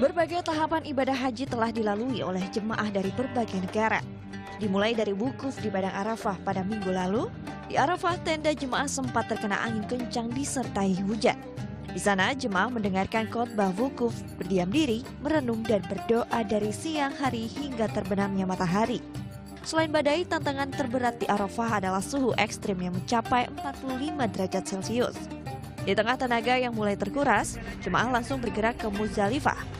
Berbagai tahapan ibadah haji telah dilalui oleh jemaah dari berbagai negara. Dimulai dari wukuf di Padang Arafah pada minggu lalu, di Arafah tenda jemaah sempat terkena angin kencang disertai hujan. Di sana jemaah mendengarkan khotbah wukuf, berdiam diri, merenung dan berdoa dari siang hari hingga terbenamnya matahari. Selain badai, tantangan terberat di Arafah adalah suhu ekstrim yang mencapai 45 derajat Celcius. Di tengah tenaga yang mulai terkuras, jemaah langsung bergerak ke Muzdalifah.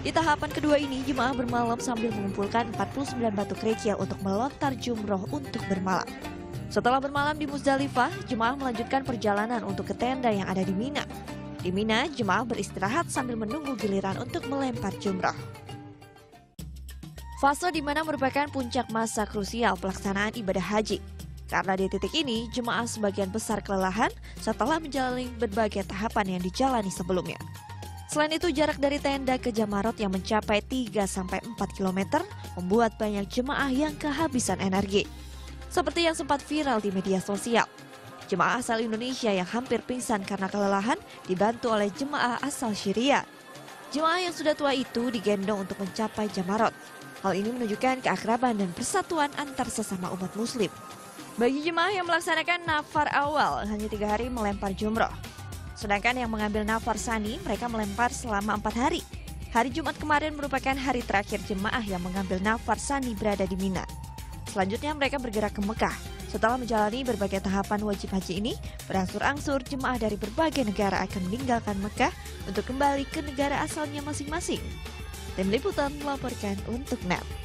Di tahapan kedua ini, jemaah bermalam sambil mengumpulkan 49 batu kerikil untuk melontar jumroh untuk bermalam. Setelah bermalam di Muzdalifah, jemaah melanjutkan perjalanan untuk ke tenda yang ada di Mina. Di Mina, jemaah beristirahat sambil menunggu giliran untuk melempar jumroh. Fase di mana merupakan puncak masa krusial pelaksanaan ibadah haji. Karena di titik ini, jemaah sebagian besar kelelahan setelah menjalani berbagai tahapan yang dijalani sebelumnya. Selain itu, jarak dari tenda ke Jamarot yang mencapai 3-4 km membuat banyak jemaah yang kehabisan energi. Seperti yang sempat viral di media sosial. Jemaah asal Indonesia yang hampir pingsan karena kelelahan dibantu oleh jemaah asal Syria. Jemaah yang sudah tua itu digendong untuk mencapai Jamarot. Hal ini menunjukkan keakraban dan persatuan antar sesama umat muslim. Bagi jemaah yang melaksanakan nafar awal, hanya 3 hari melempar jumroh. Sedangkan yang mengambil nafar sani, mereka melempar selama 4 hari. Hari Jumat kemarin merupakan hari terakhir jemaah yang mengambil nafar sani berada di Mina. Selanjutnya mereka bergerak ke Mekah. Setelah menjalani berbagai tahapan wajib haji ini, berangsur-angsur jemaah dari berbagai negara akan meninggalkan Mekah untuk kembali ke negara asalnya masing-masing. Tim Liputan melaporkan untuk NET.